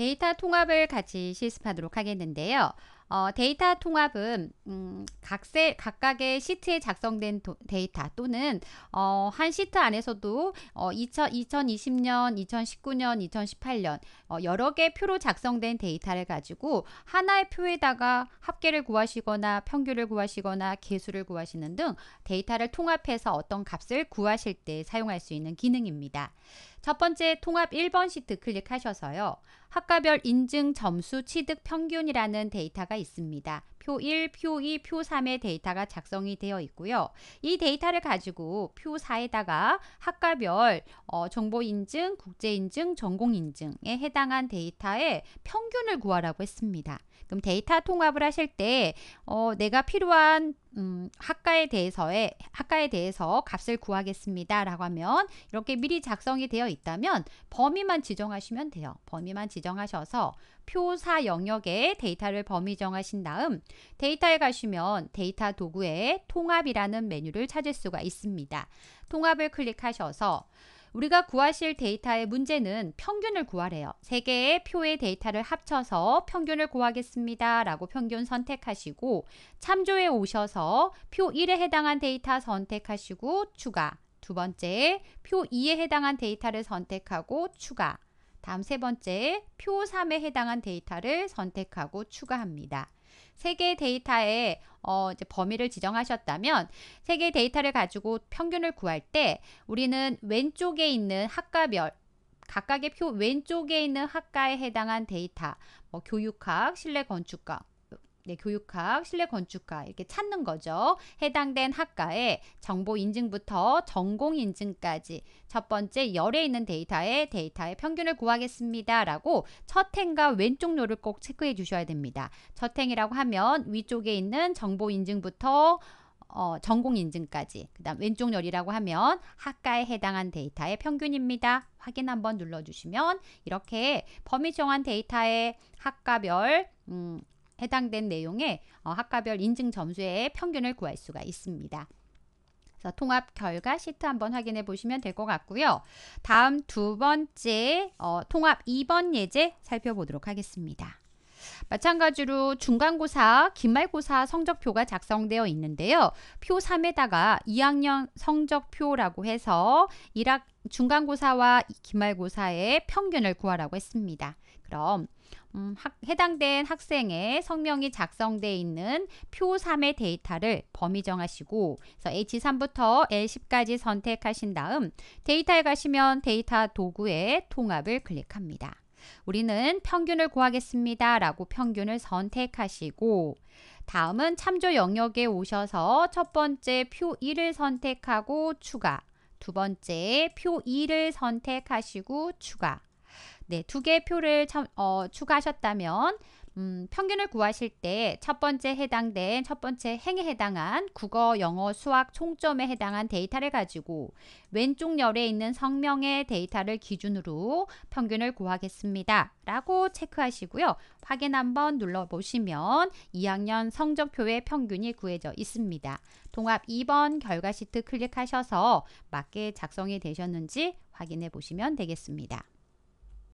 데이터 통합을 같이 실습하도록 하겠는데요. 데이터 통합은 각각의 시트에 작성된 데이터 또는 한 시트 안에서도 2020년, 2019년, 2018년 여러 개 표로 작성된 데이터를 가지고 하나의 표에다가 합계를 구하시거나 평균을 구하시거나 계수를 구하시는 등 데이터를 통합해서 어떤 값을 구하실 때 사용할 수 있는 기능입니다. 첫 번째 통합 1번 시트 클릭하셔서요. 학과별 인증 점수 취득 평균이라는 데이터가 있습니다. 표 1, 표 2, 표 3의 데이터가 작성이 되어 있고요. 이 데이터를 가지고 표 4에다가 학과별 정보 인증, 국제 인증, 전공 인증에 해당한 데이터의 평균을 구하라고 했습니다. 그럼 데이터 통합을 하실 때 내가 필요한 학과에 대해서 값을 구하겠습니다 라고 하면 이렇게 미리 작성이 되어 있다면 범위만 지정하시면 돼요. 범위만 지정하셔서 표사 영역에 데이터를 범위 정하신 다음 데이터에 가시면 데이터 도구에 통합이라는 메뉴를 찾을 수가 있습니다. 통합을 클릭하셔서 우리가 구하실 데이터의 문제는 평균을 구하래요. 3개의 표의 데이터를 합쳐서 평균을 구하겠습니다 라고 평균 선택하시고 참조에 오셔서 표 1에 해당한 데이터 선택하시고 추가, 두 번째 표 2에 해당한 데이터를 선택하고 추가, 다음 세 번째 표 3에 해당한 데이터를 선택하고 추가합니다. 3개의 데이터의 이제 범위를 지정하셨다면 3개의 데이터를 가지고 평균을 구할 때 우리는 왼쪽에 있는 학과별 각각의 표 왼쪽에 있는 학과에 해당한 데이터 교육학, 실내건축학 교육학, 실내건축학 이렇게 찾는 거죠. 해당된 학과의 정보 인증부터 전공 인증까지 첫 번째 열에 있는 데이터의 평균을 구하겠습니다 라고 첫 행과 왼쪽 열을 꼭 체크해 주셔야 됩니다. 첫 행이라고 하면 위쪽에 있는 정보 인증부터 전공 인증까지 그 다음 왼쪽 열이라고 하면 학과에 해당한 데이터의 평균입니다. 확인 한번 눌러주시면 이렇게 범위 정한 데이터의 학과별 해당된 내용의 학과별 인증 점수의 평균을 구할 수가 있습니다. 그래서 통합 결과 시트 한번 확인해 보시면 될 것 같고요. 다음 두 번째 통합 2번 예제 살펴보도록 하겠습니다. 마찬가지로 중간고사, 기말고사 성적표가 작성되어 있는데요. 표 3에다가 2학년 성적표라고 해서 중간고사와 기말고사의 평균을 구하라고 했습니다. 그럼 해당된 학생의 성명이 작성되어 있는 표 3의 데이터를 범위 정하시고 그래서 H3부터 L10까지 선택하신 다음 데이터에 가시면 데이터 도구의 통합을 클릭합니다. 우리는 평균을 구하겠습니다 라고 평균을 선택하시고 다음은 참조 영역에 오셔서 첫 번째 표 1을 선택하고 추가, 두 번째 표 2를 선택하시고 추가. 네, 2개의 표를 추가하셨다면 평균을 구하실 때 첫 번째 행에 해당한 국어, 영어, 수학 총점에 해당한 데이터를 가지고 왼쪽 열에 있는 성명의 데이터를 기준으로 평균을 구하겠습니다 라고 체크하시고요. 확인 한번 눌러보시면 2학년 성적표의 평균이 구해져 있습니다. 통합 2번 결과 시트 클릭하셔서 맞게 작성이 되셨는지 확인해 보시면 되겠습니다.